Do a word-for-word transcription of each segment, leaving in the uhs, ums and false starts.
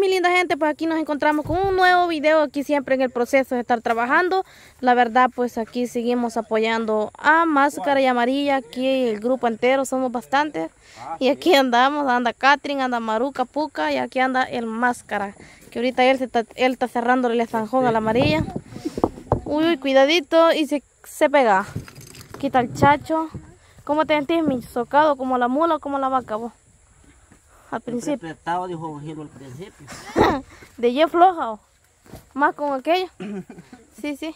Mi linda gente, pues aquí nos encontramos con un nuevo video, aquí siempre en el proceso de estar trabajando. La verdad, pues aquí seguimos apoyando a Máscara y Amarilla, aquí el grupo entero, somos bastantes. Y aquí andamos, anda Catherine, anda Maruca, Puca y aquí anda el Máscara, que ahorita él, se está, él está cerrándole el zanjón a la Amarilla. Uy, cuidadito y se, se pega. Quita el chacho. ¿Cómo te sentís, mi socado? ¿Como la mula o como la vaca vos? Al principio. Apretado, dijo Gilo al principio. De ye floja, ¿o? Más con aquello. Sí, sí.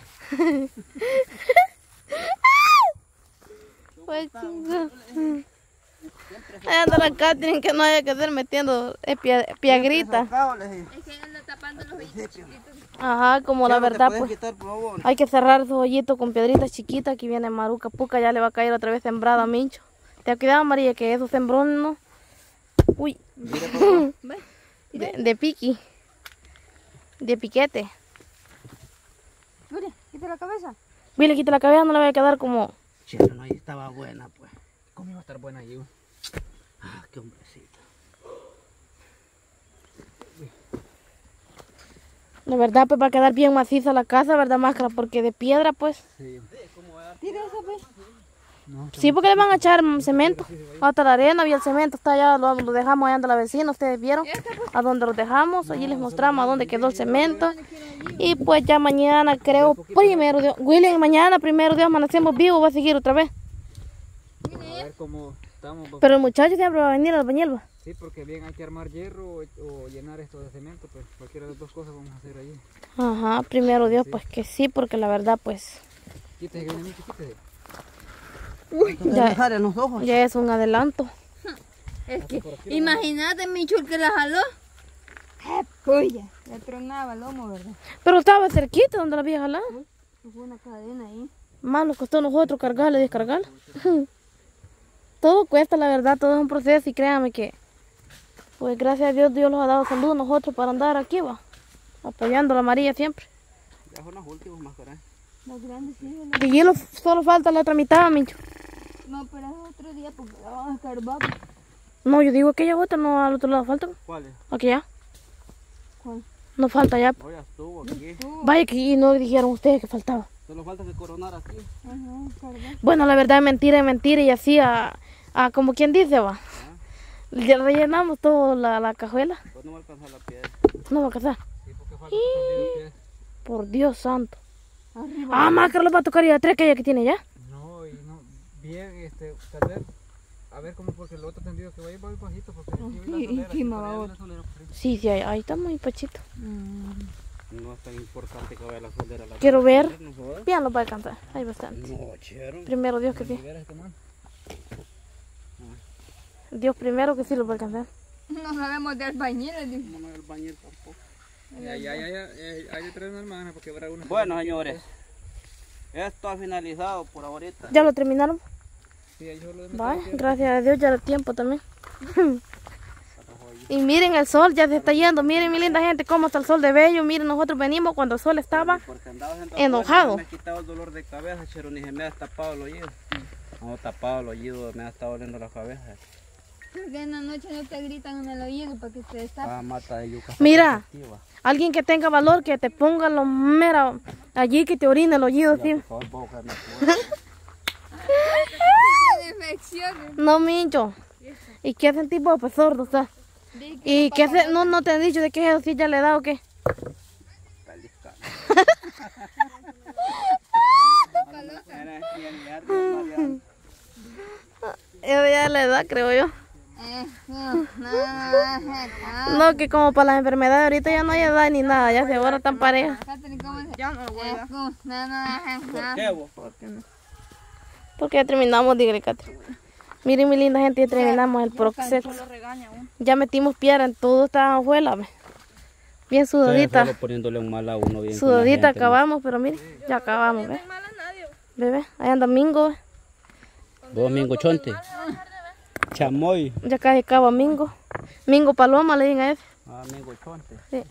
Ahí anda la Catherine, que no haya que hacer metiendo piagrita. Es que anda tapando los hoyitos chiquitos. Ajá, como la verdad, pues quitar, hay que cerrar esos hoyitos con piedritas chiquitas. Aquí viene Maruca Puca, ya le va a caer otra vez sembrada a Mincho. Te ha cuidado, María, que esos sembrón no. Uy, de, de piqui, de piquete. Mire, quita la cabeza. Mire, quita la cabeza, no le voy a quedar como... Chero, no, ahí estaba buena, pues. ¿Cómo iba a estar buena allí? Ah, qué hombrecito. La verdad, pues va a quedar bien maciza la casa, ¿verdad, Máscara? Porque de piedra, pues. Sí. Tira esa, pues. No, sí, porque le van a echar cemento. Hasta la arena y el cemento está allá, lo, lo dejamos allá ante la vecina, ustedes vieron a dónde lo dejamos, allí les mostramos a dónde quedó el cemento. Y pues ya mañana, creo, primero Dios, William, mañana primero Dios amanecemos vivos, va a seguir otra vez. A ver cómo estamos. Pero el muchacho siempre va a venir al bañil. Sí, porque bien hay que armar hierro o, o llenar esto de cemento, pero cualquiera de las dos cosas vamos a hacer allí. Ajá, primero Dios, sí. Pues que sí, porque la verdad pues... Quítese, quítese. Uy, ya, en los ojos. Ya es un adelanto. Es que, imagínate, Micho, que la jaló. Uy, le tronaba el lomo, ¿verdad? Pero estaba cerquita donde la había jalado. Hubo una cadena ahí. Más nos costó a nosotros cargarla y descargarla. Todo cuesta, la verdad, todo es un proceso y créanme que, pues gracias a Dios, Dios los ha dado salud a nosotros para andar aquí, va, apoyando a la María siempre. Ya son las últimas, Máscaras. Los grandes, sí, los... De hielo solo falta la otra mitad, Mincho. No, pero es otro día porque la vamos a escarbar. No, yo digo aquella otra, no al otro lado falta. ¿Cuál es? Aquí ya. ¿Cuál? No falta ya. No, ya estuvo aquí. Vaya que no dijeron ustedes que faltaba. Solo falta que coronar aquí. Ajá, bueno, la verdad es mentira, es mentira y así a, a como quien dice va. ¿Ah? Ya rellenamos toda la, la cajuela. Pues no va a alcanzar la piedra. No va a alcanzar. Sí, porque falta y... piedra. Por Dios santo. Arriba. Ah, Máscara lo va a tocar y a tres que ella que tiene ya. No, y no, bien, este, tal vez, a ver cómo, porque el otro tendido que va a ir bajito, porque aquí hay una solera. Sí, sí, ahí, ahí está muy pachito. Mm. No es tan importante que vaya la solera. La quiero ver, ver ¿no? Bien lo va a alcanzar, hay bastante. No, chero. Primero Dios que sí. Este Dios primero que sí lo va a alcanzar. No sabemos de albañiles, Dios. No, no de albañil tampoco. Ya, ya, ya, ya, ya, ya tres hermanas porque habrá una. Bueno, señores, esto ha finalizado por ahorita. ¿Ya lo terminaron? Sí, yo lo vale, gracias a Dios, ya el tiempo también. Y miren el sol, ya se está yendo. Miren, mi linda gente, cómo está el sol de bello. Miren, nosotros venimos cuando el sol estaba enojado. Me ha quitado el dolor de cabeza, chero, ni se me ha tapado el oído. No, tapado el oído, me ha estado doliendo la cabeza. Porque en la noche no te gritan en el oído para que se destape. Ah, mata de yuca. Mira, alguien que tenga valor que te ponga los mera allí que te orine el oído, sí. No, Mincho. ¿Y qué sentís vos, pues sordo, o sea? ¿Y qué se... no, no te han dicho de qué es eso? ¿Sí ya le da o qué? Ya la edad, creo yo. No, que como para las enfermedades ahorita ya no hay edad ni nada, ya se ahora tan pareja. ¿Por qué vos? Porque ya terminamos, dígale, Catherine. Miren, mi linda gente, ya terminamos el proceso. Ya metimos piedra en toda esta hojuela. Bien sudadita. Sudadita acabamos, pero miren, ya acabamos. ¿Ve? Bebé, ahí anda Mingo. Domingo Chonte. Chamoy. Ya casi acaba Mingo. Mingo Paloma le dicen a ese. Ah, Mingo Chonte. Sí.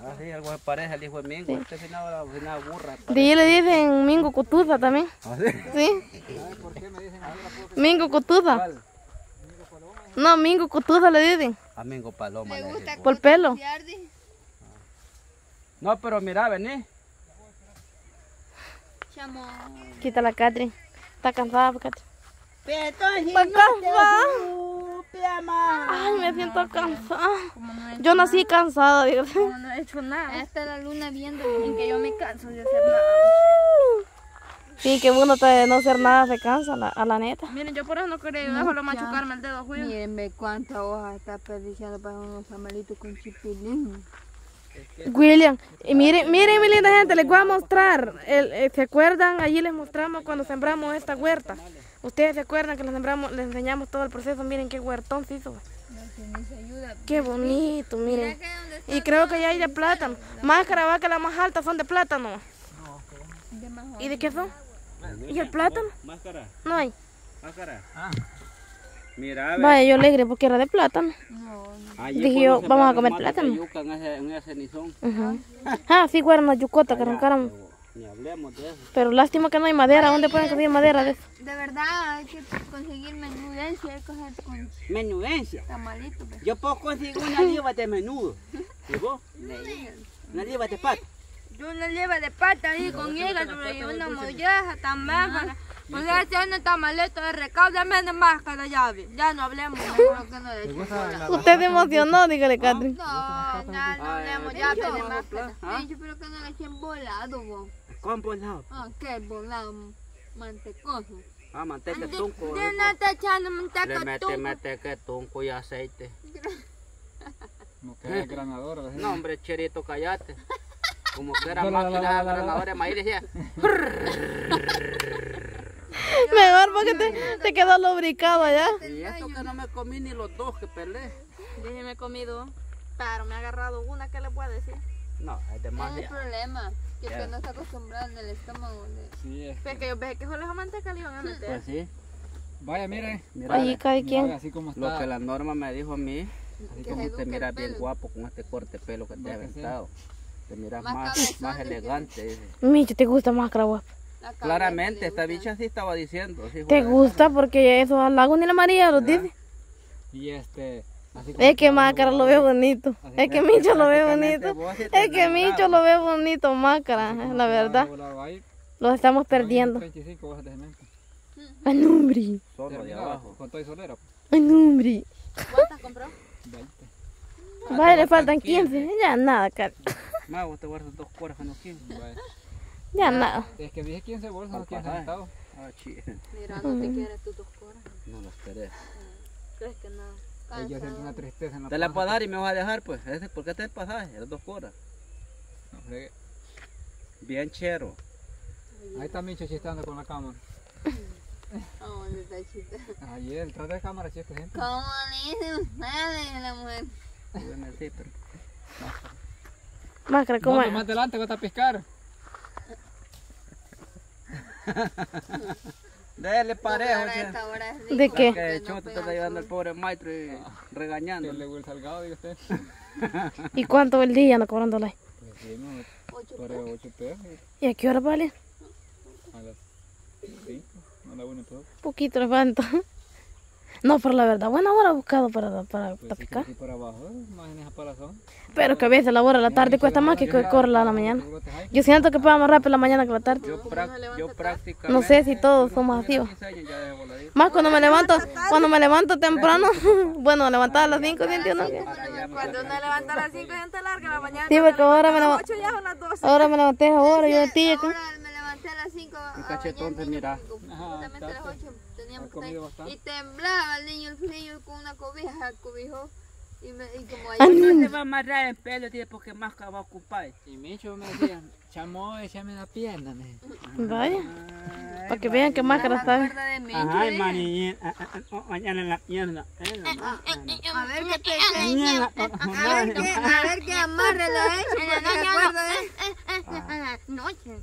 Ah, sí, algo se parece al hijo de Mingo. Sí. Este es una burra. De ahí le dicen Mingo Cotuza también. ¿Ah, sí? Sí. ¿Por qué me dicen así? Mingo Cotuza. No, Mingo Cotuza le dicen. A Mingo Paloma. ¿Le gusta? Por pelo. No, pero mira, vení. Quita la Catri. Está cansada, Catri. Ay, me siento cansada. Yo nací cansada, Dios. No he hecho nada. Esta es la luna viendo en que yo me canso de hacer nada. Sí, que uno de no hacer nada se cansa, la, a la neta. Miren, yo por eso no quería ayudar, solo machucarme el dedo, Julio. Miren cuántas hojas está desperdiciando para unos amelitos con chipilín. William, y miren, miren mi linda gente, les voy a mostrar. El, eh, ¿Se acuerdan? Allí les mostramos cuando sembramos esta huerta. Ustedes se acuerdan que les, sembramos, les enseñamos todo el proceso. Miren qué huertón se hizo. Qué bonito, miren. Y creo que ya hay de plátano. Máscara, va que las más altas son de plátano. ¿Y de qué son? ¿Y el plátano? Máscara. No hay. Máscara. Ah. Mira, vaya, yo alegre porque era de plátano. No, no. Dije yo, vamos a comer plátano. Yuca en ese, en ese nizón. Uh-huh. Ah, sí, fueron las yucotas que arrancaron. Ni hablemos de eso. Pero lástima que no hay madera. ¿Dónde pueden conseguir madera de eso? De verdad, hay que conseguir menudencia. Hay que coger con... ¿Menudencia? Tamalito. Pues. Yo puedo conseguir una liba de menudo. ¿Y vos? Una liba de pata. Yo una liba de pata ahí con hígado, una molleja tan baja. Pues ya no está maleta de recaudo, menos máscara, ya vi. Ya no hablemos, mejor que no de chocolate. Usted se emocionó, dígale, Catherine. No, ya no hablemos, ya tenemos máscara. Yo espero que no le echen volado, vos. ¿Con volado? Ah, ¿qué volado? Mantecoso. Ah, manteca tunco. De no está echando manteca tunco. Le mete manteca tunco y aceite. No queda granadora. No, hombre, Cherito, callate. Como que era máquina granadora de maíz, decía. Mejor porque te, te quedó lubricado allá. Y esto que no me comí ni los dos que peleé. Dije, me he comido, pero me ha agarrado una, ¿qué le puedo decir? No, es demasiado. Es el problema, que yeah. no está acostumbrado en el estómago. De... Sí, es que... que yo pensé que solo esa manteca le iban a meter. Pues sí. Vaya, mire. Mira, ahí cae quien. Así como está. Lo que la Norma me dijo a mí, así que como usted mira bien guapo con este corte de pelo que te ha aventado. Te miras más, más, más elegante. Micho, ¿te gusta más guapa? Claramente, esta bicha sí estaba diciendo. Sí, ¿te gusta? Cara. Porque eso al lago ni la María los dice. Y este... Así es que Máscara lo ve bonito. Es que Mincho lo ve bonito. Es que Mincho lo ve bonito, Máscara, la verdad. Los estamos perdiendo. treinta y cinco hojas de cemento. ¡Ay, nombre! Solo de abajo. Con todo y solera. ¡Ay, nombre! ¿Cuántas compró? veinte. Vaya, le faltan quince. Ya nada, cara. Mago, te guardas dos cuerdas con los quince. Ya nada. Es que dije quince bolsas, no quince centavos. Ah, chido. Mira, no te quieres tus dos coras. No los querés. Crees que no. Yo siento una tristeza en la. Te la puedo dar y me vas a dejar, pues. ¿Por qué te pasaje? Las dos coras. No sé. Bien chero. Ahí está Mincho chistando con la cámara. ¿Cómo se está chistando? Ahí el trato de cámara chiste, gente. ¿Cómo le dicen ustedes, la mujer? Bueno, sí, pero. Máscara, ¿cómo es? Más adelante vas a pescar. Dele parejo. No, ¿de qué? Que Chuto no te está ayudando el pobre maestro y ah, regañando. Le el salgado, diga usted. ¿Y cuánto el día anda cobrándole? ocho pesos. ¿Y a qué hora vale? A las cinco, a las una y todo. Poquito le falta. No, pero la verdad, buena hora buscado para, para, pues para sí, picar. Para abajo, para pero que a veces la hora de la tarde cuesta más que corre la, la mañana. Yo siento que puedo más rápido la mañana que la tarde. Yo, yo prácticamente... No sé si todos somos así. Más cuando me levanto, cuando me levanto temprano, bueno, levantada a las cinco, ¿sientes? ¿No? Cuando uno levanta a las cinco, ya te larga la mañana. Sí, porque ahora me levanté a las doce. Ahora me levanté ahora, yo de ti. A las cinco de mira. Justamente a las ocho teníamos que estar. Y temblaba el niño, el frío con una cobija, cobijó. Y, me, y como ahí no te va a amarrar el pelo, tío, porque más que va a ocupar. Y Mincho me decía, chamo, échame la pierna. Me. Vaya. Ay, para que vaya, vean que Máscara sabe. Ay, maní, mañana en la pierna. A ver qué te a ver qué amarre lo ha hecho, porque no me acuerdo de noche.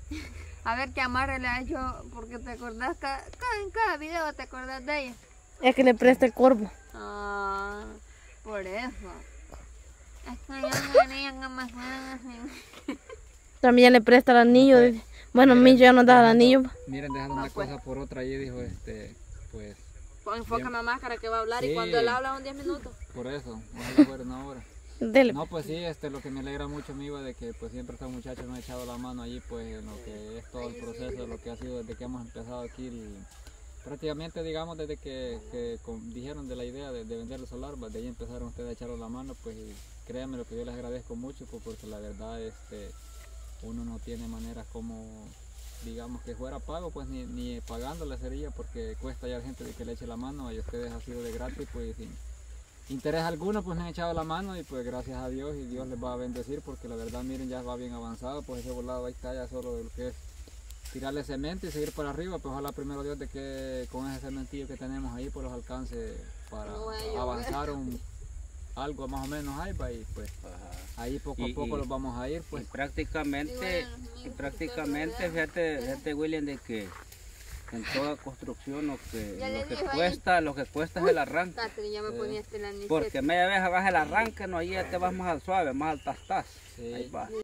A ver qué amarre le ha hecho, porque te acordás, cada, cada, en cada video te acordás de ella. Es que le presta el corvo. Ah, por eso. Es que yo no venía nada más así. También le presta el anillo. Okay. De, bueno, Mincho ya nos da el anillo. Miren, dejando una ah, pues. cosa por otra, allí dijo, este, pues... Enfócame a Máscara que va a hablar sí. Y cuando él habla son diez minutos. Por eso, no va a hablar una hora. Dele. No, pues sí, este, lo que me alegra mucho, amigo, de que pues siempre estos muchachos me han echado la mano allí, pues en lo que es todo el proceso, lo que ha sido desde que hemos empezado aquí, el, prácticamente, digamos, desde que, que con, dijeron de la idea de, de vender los solar, pues, de ahí empezaron ustedes a echarle la mano, pues créanme lo que yo les agradezco mucho, pues, porque la verdad, este, uno no tiene maneras como, digamos, que fuera pago, pues ni, ni pagándole sería, porque cuesta ya la gente de que le eche la mano, y ustedes ha sido de gratis, pues sin interés alguno, pues me han echado la mano, y pues gracias a Dios, y Dios les va a bendecir, porque la verdad, miren, ya va bien avanzado, pues ese volado ahí está ya solo de lo que es tirarle cemento y seguir para arriba, pues ojalá primero Dios de que con ese cementillo que tenemos ahí, pues los alcances para avanzar un... algo más o menos ahí va, y pues ajá, ahí poco a y, poco y, los vamos a ir, pues. Y prácticamente, y prácticamente, fíjate, fíjate, William, de que en toda construcción lo que, lo que cuesta, ahí. lo que cuesta Uy, es el arranque. Tátale, ya me eh. Porque media vez abajo el arranque, no, ahí ya te vas más al suave, más al tastaz. Sí. Ahí va.